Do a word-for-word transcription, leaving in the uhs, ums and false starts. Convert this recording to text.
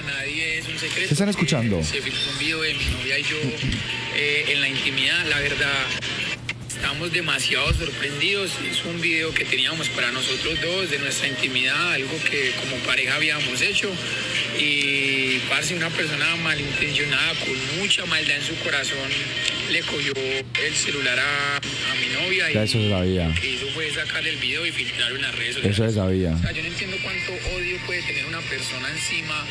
Nadie es un secreto. ¿Qué están escuchando? Se filtró un video de mi novia y yo eh, en la intimidad. La verdad, estamos demasiado sorprendidos. Es un video que teníamos para nosotros dos, de nuestra intimidad, algo que como pareja habíamos hecho. Y parce, una persona malintencionada, con mucha maldad en su corazón, le cogió el celular a, a mi novia. Y eso se sabía. Lo que hizo fue sacar el video y filtrarlo en las redes sociales. Eso se sabía. O sea, yo no entiendo cuánto odio puede tener una persona encima.